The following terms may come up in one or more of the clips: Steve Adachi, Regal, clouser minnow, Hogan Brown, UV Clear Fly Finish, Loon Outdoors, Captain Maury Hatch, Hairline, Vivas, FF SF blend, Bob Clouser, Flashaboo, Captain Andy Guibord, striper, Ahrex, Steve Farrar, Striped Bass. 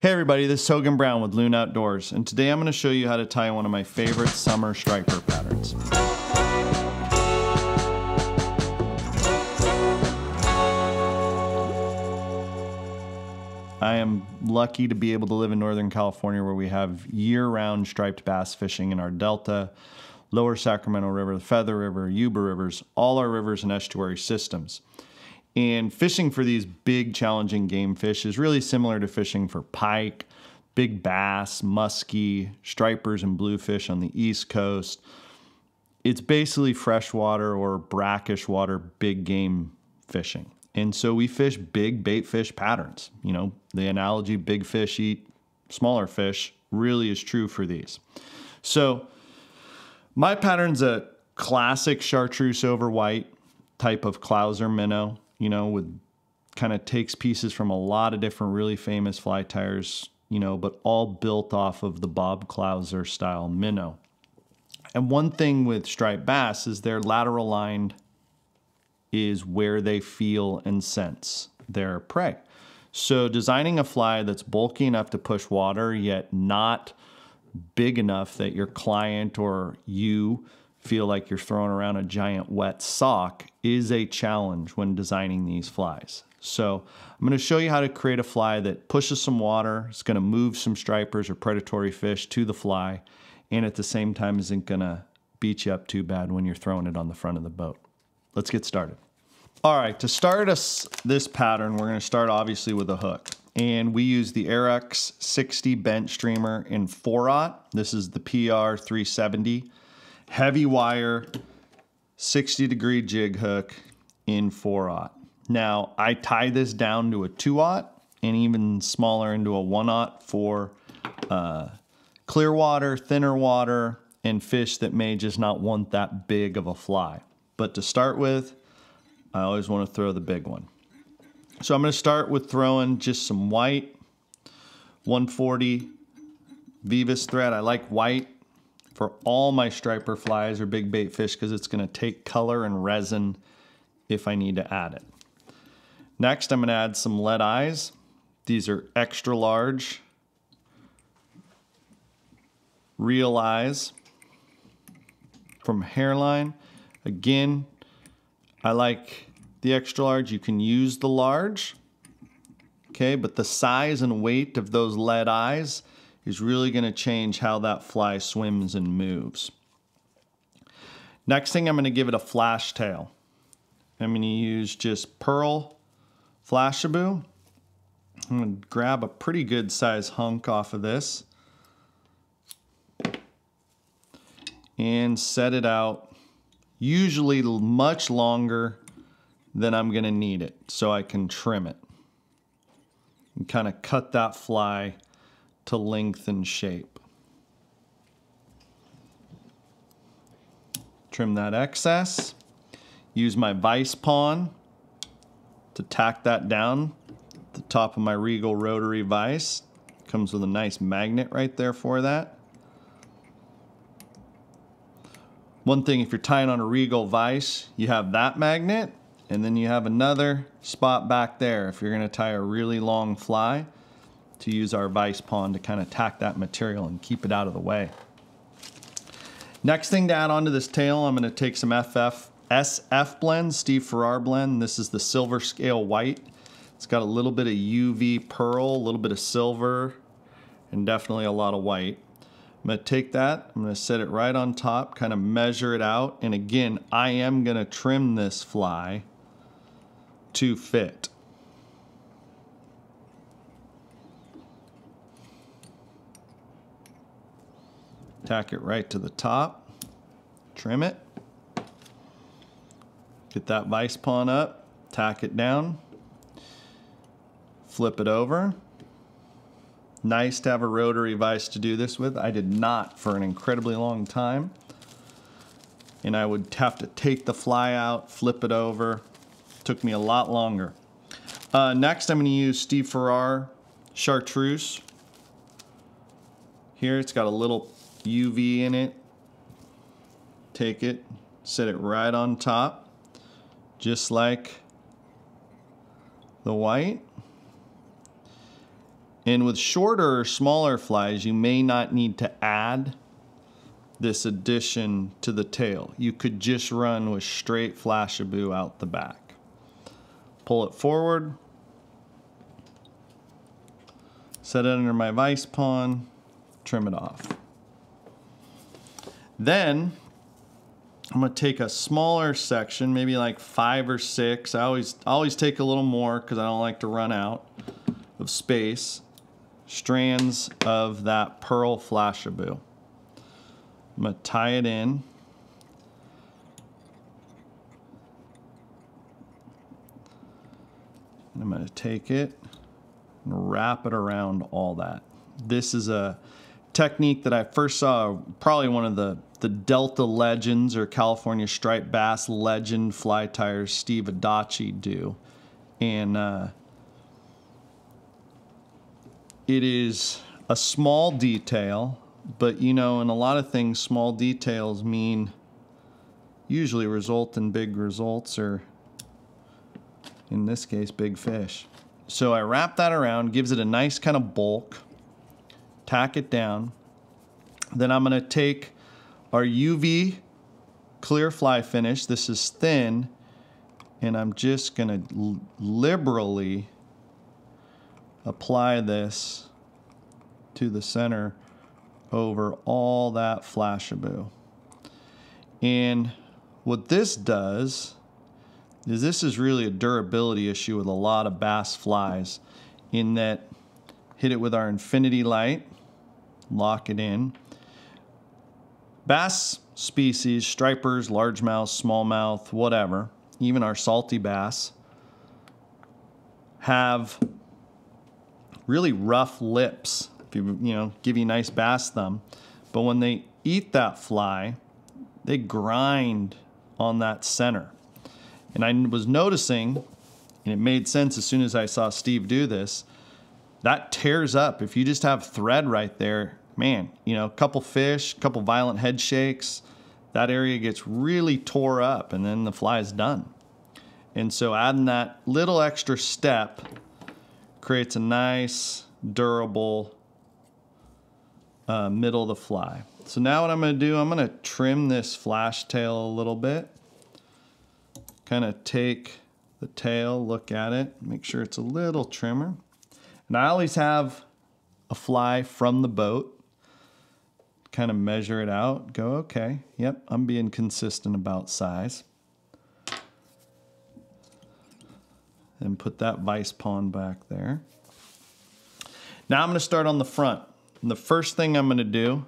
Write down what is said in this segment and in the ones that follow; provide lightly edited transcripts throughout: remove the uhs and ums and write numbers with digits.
Hey everybody, this is Hogan Brown with Loon Outdoors, and today I'm going to show you how to tie one of my favorite summer striper patterns. I am lucky to be able to live in Northern California where we have year-round striped bass fishing in our delta, lower Sacramento River, Feather River, Yuba rivers, all our rivers and estuary systems. And fishing for these big, challenging game fish is really similar to fishing for pike, big bass, muskie, stripers, and bluefish on the East Coast. It's basically freshwater or brackish water big game fishing. And so we fish big bait fish patterns. You know, the analogy big fish eat smaller fish really is true for these. So my pattern's a classic chartreuse over white type of clouser minnow. You know, with kind of takes pieces from a lot of different really famous fly tires, you know, but all built off of the Bob Clouser style minnow. And one thing with striped bass is their lateral line is where they feel and sense their prey. So designing a fly that's bulky enough to push water, yet not big enough that your client or you feel like you're throwing around a giant wet sock is a challenge when designing these flies. So I'm going to show you how to create a fly that pushes some water. It's going to move some stripers or predatory fish to the fly, and at the same time isn't going to beat you up too bad when you're throwing it on the front of the boat. Let's get started. All right, to start us this pattern, we're going to start obviously with a hook. And we use the Ahrex 60 bent streamer in 4/0. This is the PR 370. Heavy wire, 60-degree jig hook in 4/0. Now, I tie this down to a 2/0 and even smaller into a 1/0 for clear water, thinner water, and fish that may just not want that big of a fly. But to start with, I always want to throw the big one. So I'm going to start with throwing just some white, 140 Vivas thread. I like white for all my striper flies or big bait fish because it's going to take color and resin if I need to add it. Next, I'm going to add some lead eyes. These are extra large real eyes from Hairline. Again, I like the extra large. You can use the large, okay, but the size and weight of those lead eyes is really going to change how that fly swims and moves. Next thing, I'm going to give it a flash tail. I'm going to use just Pearl Flashaboo. I'm going to grab a pretty good size hunk off of this and set it out, usually much longer than I'm going to need it, so I can trim it and kind of cut that fly to length and shape. Trim that excess. Use my vice pawn to tack that down. The top of my Regal rotary vice comes with a nice magnet right there for that. One thing, if you're tying on a Regal vice, you have that magnet, and then you have another spot back there if you're going to tie a really long fly, to use our vice pawn to kind of tack that material and keep it out of the way. Next thing to add onto this tail, I'm going to take some FF SF blend, Steve Farrar blend. This is the silver scale white. It's got a little bit of UV pearl, a little bit of silver, and definitely a lot of white. I'm going to take that, I'm going to set it right on top, kind of measure it out, and again, I am going to trim this fly to fit. Tack it right to the top, trim it, get that vice pawn up, tack it down, flip it over. Nice to have a rotary vice to do this with. I did not for an incredibly long time, and I would have to take the fly out, flip it over. Took me a lot longer. Next, I'm going to use Steve Farrar chartreuse. Here, it's got a little UV in it. Take it, set it right on top, just like the white, And with shorter or smaller flies, you may not need to add this addition to the tail. You could just run with straight Flashaboo out the back. Pull it forward. Set it under my vise pond. Trim it off. Then I'm gonna take a smaller section, maybe like 5 or 6. I always take a little more because I don't like to run out of space. Strands of that Pearl Flashaboo. I'm gonna tie it in. And I'm gonna take it and wrap it around all that. This is a technique that I first saw, probably one of the Delta legends or California striped bass legend fly tires, Steve Adachi, do. And it is a small detail, but you know, in a lot of things, small details mean usually result in big results, or in this case, big fish. So I wrap that around, gives it a nice kind of bulk, tack it down. Then I'm gonna take our UV Clear Fly Finish. This is thin, and I'm just gonna liberally apply this to the center over all that Flashaboo. And what this does is, this is really a durability issue with a lot of bass flies, in that, hit it with our infinity light, lock it in. Bass species, stripers, largemouth, smallmouth, whatever, even our salty bass, have really rough lips. If you know, give you a nice bass thumb, but when they eat that fly, they grind on that center. And I was noticing, and it made sense as soon as I saw Steve do this, that tears up. If you just have thread right there, man, you know, a couple fish, a couple violent head shakes, that area gets really tore up, and then the fly is done. And so adding that little extra step creates a nice, durable middle of the fly. So now what I'm gonna do, I'm gonna trim this flash tail a little bit. Kind of take the tail, look at it, make sure it's a little trimmer. And I always have a fly from the boat, kind of measure it out, go, okay, yep, I'm being consistent about size. And put that vise pond back there. Now I'm gonna start on the front. And the first thing I'm gonna do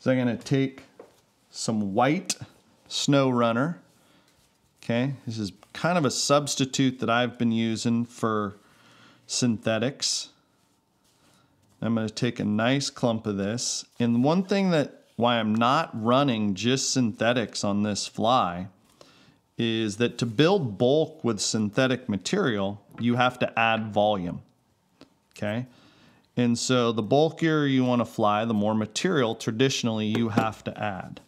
is I'm gonna take some white Snow Runner, okay? This is kind of a substitute that I've been using for synthetics. I'm going to take a nice clump of this. And one thing that, why I'm not running just synthetics on this fly, is that to build bulk with synthetic material, you have to add volume. Okay? And so the bulkier you want to fly, the more material traditionally you have to add.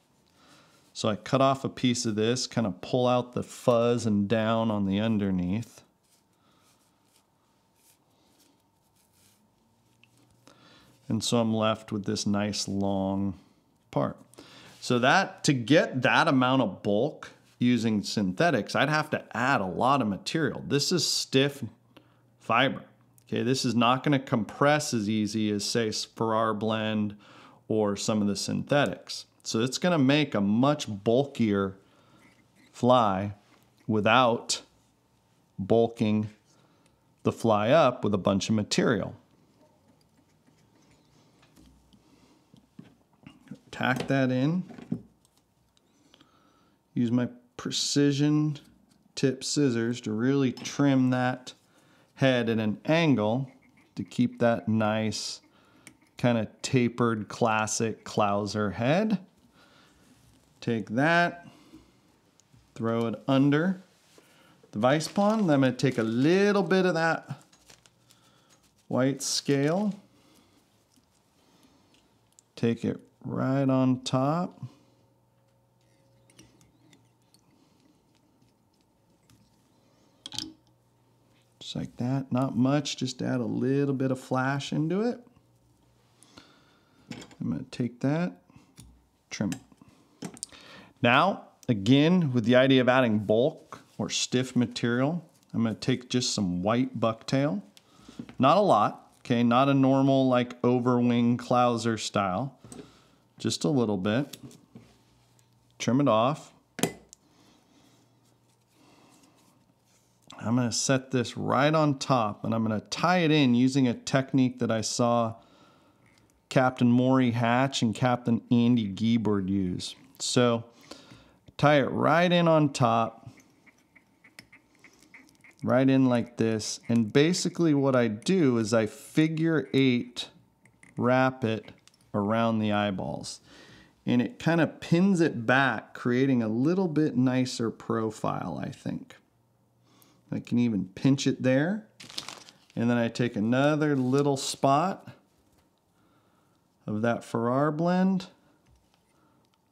So I cut off a piece of this, kind of pull out the fuzz and down on the underneath. And so I'm left with this nice long part. So that, to get that amount of bulk using synthetics, I'd have to add a lot of material. This is stiff fiber. Okay, this is not gonna compress as easy as, say, Farrar blend or some of the synthetics. So it's gonna make a much bulkier fly without bulking the fly up with a bunch of material. Tack that in, use my precision tip scissors to really trim that head at an angle to keep that nice kind of tapered classic clouser head. Take that, throw it under the vise pond. I'm going to take a little bit of that white scale, take it right on top. Just like that. Not much, just add a little bit of flash into it. I'm going to take that, trim it. Now, again, with the idea of adding bulk or stiff material, I'm going to take just some white bucktail. Not a lot, okay? Not a normal like overwing clouser style. Just a little bit. Trim it off. I'm going to set this right on top, and I'm going to tie it in using a technique that I saw Captain Maury Hatch and Captain Andy Guibord use. So tie it right in on top, right in like this. And basically what I do is I figure eight wrap it around the eyeballs, and it kind of pins it back, creating a little bit nicer profile, I think. I can even pinch it there. And then I take another little spot of that Farrar blend,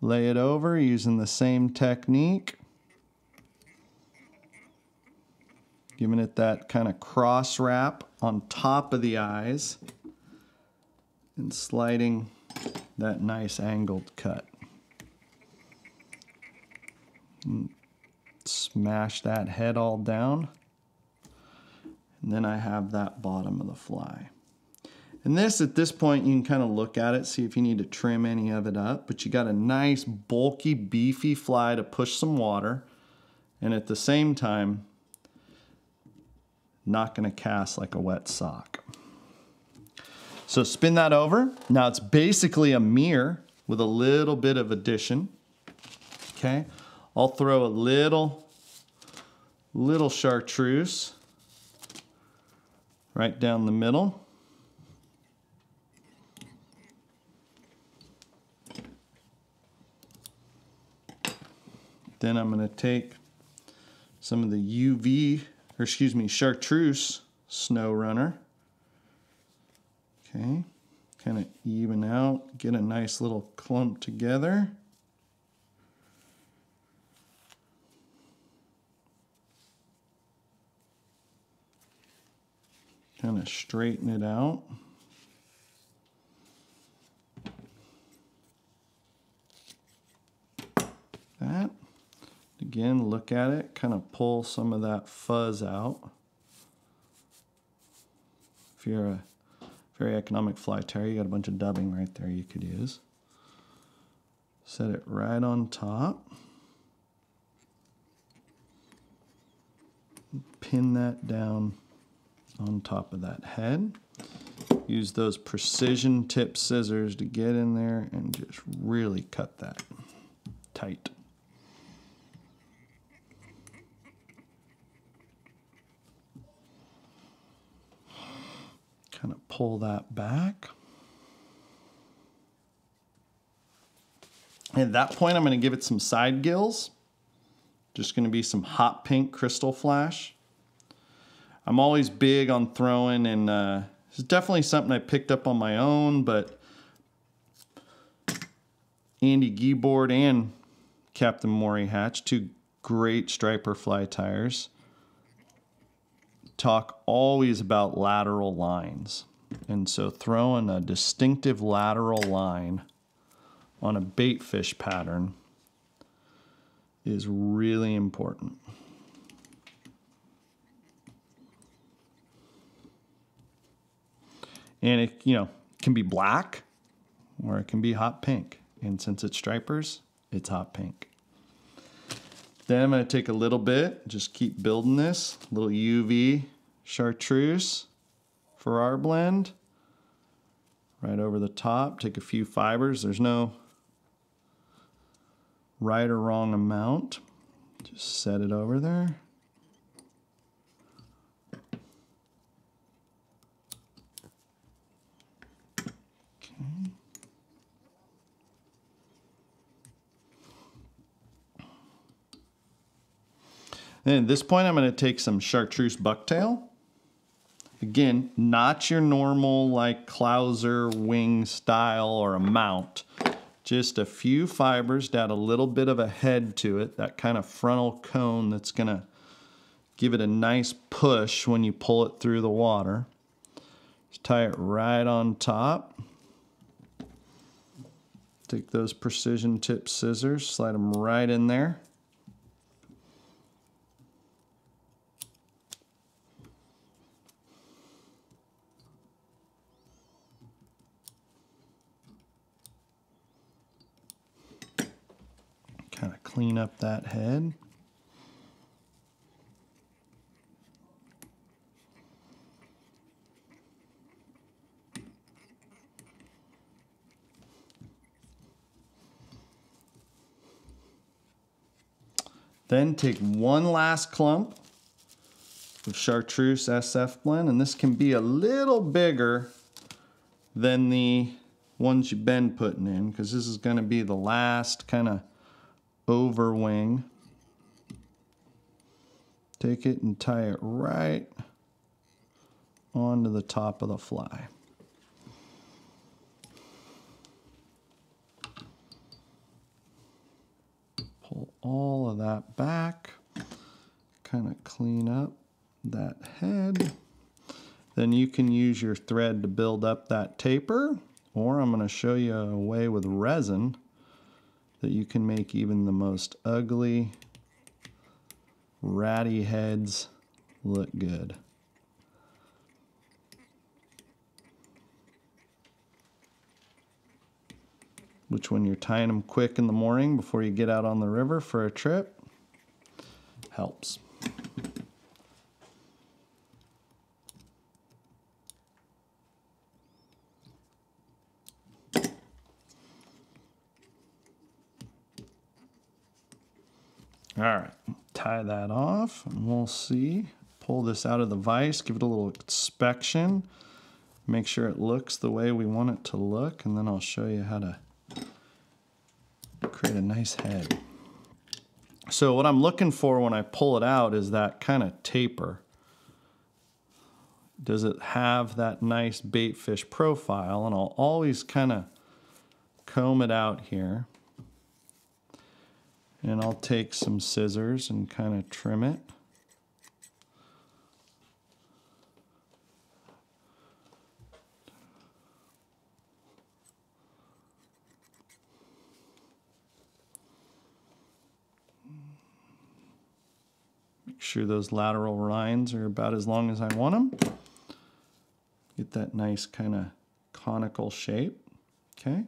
lay it over using the same technique, giving it that kind of cross wrap on top of the eyes and sliding that nice angled cut. And smash that head all down, and then I have that bottom of the fly. And this, at this point, you can kind of look at it, see if you need to trim any of it up, but you got a nice bulky beefy fly to push some water, and at the same time not going to cast like a wet sock. So spin that over. Now it's basically a mirror with a little bit of addition, okay? I'll throw a little chartreuse right down the middle. Then I'm going to take some of the chartreuse Snow Runner. Okay, kind of even out, get a nice little clump together. Kind of straighten it out. That. Again, look at it, kind of pull some of that fuzz out. If you're a very economic fly terrier, you got a bunch of dubbing right there you could use. Set it right on top. Pin that down on top of that head. Use those precision tip scissors to get in there and just really cut that tight. Kind of pull that back. At that point, I'm going to give it some side gills. Just going to be some hot pink crystal flash. I'm always big on throwing, and it's definitely something I picked up on my own, but Andy Guibord and Captain Maury Hatch, two great striper fly tyers, talk always about lateral lines. And so throwing a distinctive lateral line on a bait fish pattern is really important. And it, you know, can be black or it can be hot pink. And since it's stripers, it's hot pink. Then I'm going to take a little bit, just keep building this. A little UV chartreuse Farrar blend. Right over the top, take a few fibers. There's no right or wrong amount. Just set it over there. Then at this point, I'm going to take some chartreuse bucktail. Again, not your normal like clouser wing style or a mount. Just a few fibers to add a little bit of a head to it, that kind of frontal cone that's going to Give it a nice push when you pull it through the water. Just tie it right on top. Take those precision tip scissors, slide them right in there. Kind of clean up that head. Then take one last clump of Chartreuse SF blend, and this can be a little bigger than the ones you've been putting in, because this is going to be the last kind of overwing. Take it and tie it right onto the top of the fly. All of that back, kind of clean up that head. Then you can use your thread to build up that taper, or I'm going to show you a way with resin that you can make even the most ugly, ratty heads look good. Which when you're tying them quick in the morning before you get out on the river for a trip, helps. All right, tie that off and we'll see. Pull this out of the vise, give it a little inspection, make sure it looks the way we want it to look, and then I'll show you how to create a nice head. So what I'm looking for when I pull it out is that kind of taper. Does it have that nice bait fish profile? And I'll always kind of comb it out here. And I'll take some scissors and kind of trim it. Sure those lateral lines are about as long as I want them. Get that nice kind of conical shape. Okay,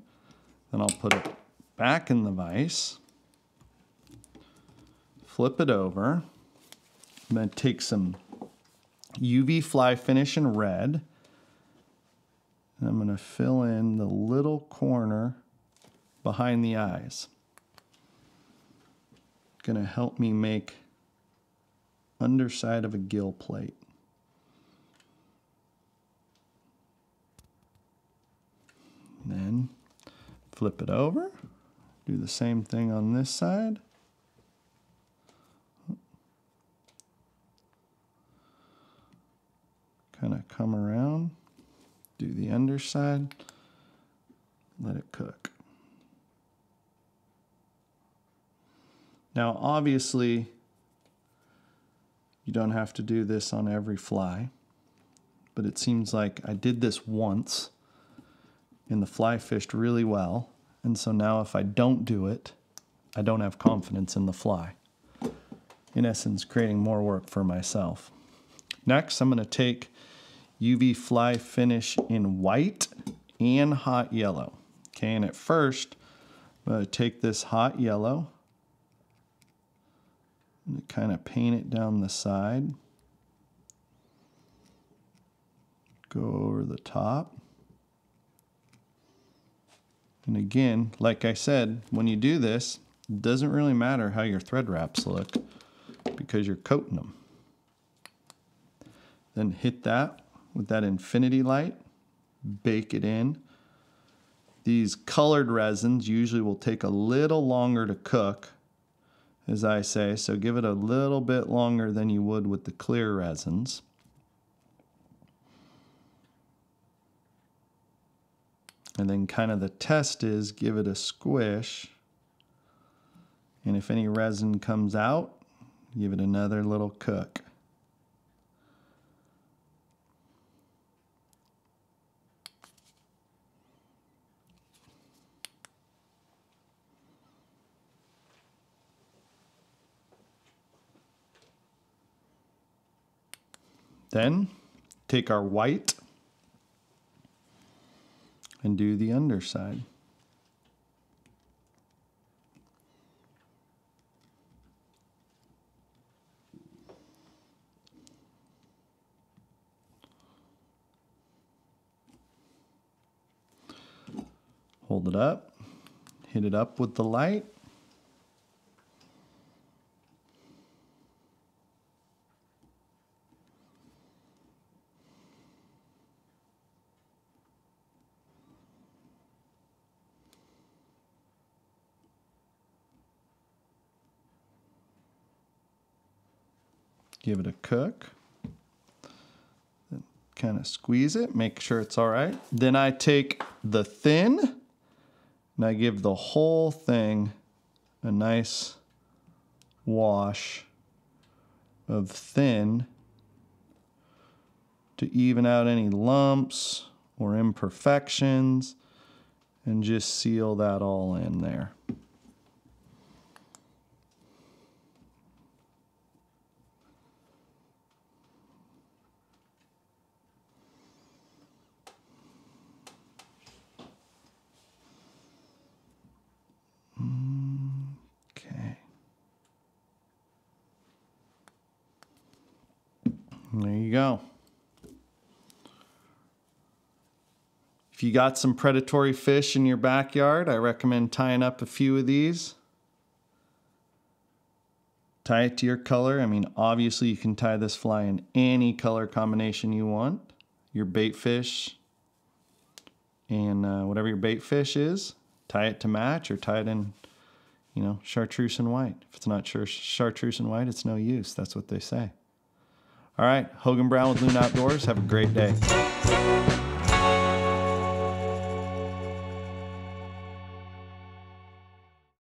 then I'll put it back in the vise, flip it over. I'm going to take some UV Fly Finish in red, and I'm going to fill in the little corner behind the eyes. It's going to help me make underside of a gill plate. And then flip it over. Do the same thing on this side. Kind of come around, do the underside, let it cook. Now obviously you don't have to do this on every fly, but it seems like I did this once and the fly fished really well. And so now if I don't do it, I don't have confidence in the fly. In essence, creating more work for myself. Next, I'm going to take UV Fly Finish in white and hot yellow. Okay, and at first, I'm going to take this hot yellow and kind of paint it down the side. Go over the top. And again, like I said, when you do this, it doesn't really matter how your thread wraps look because you're coating them. Then hit that with that infinity light, bake it in. These colored resins usually will take a little longer to cook, as I say, so give it a little bit longer than you would with the clear resins. And then kind of the test is give it a squish. And if any resin comes out, give it another little cook. Then take our white and do the underside. Hold it up, hit it up with the light. Give it a cook, then kind of squeeze it, make sure it's all right. Then I take the thin and I give the whole thing a nice wash of thin to even out any lumps or imperfections and just seal that all in there. There you go. If you got some predatory fish in your backyard, I recommend tying up a few of these. Tie it to your color. I mean, obviously you can tie this fly in any color combination you want. Your bait fish and whatever your bait fish is, tie it to match or tie it in, you know, chartreuse and white. If it's not chartreuse and white, it's no use. That's what they say. All right, Hogan Brown with Loon Outdoors. Have a great day.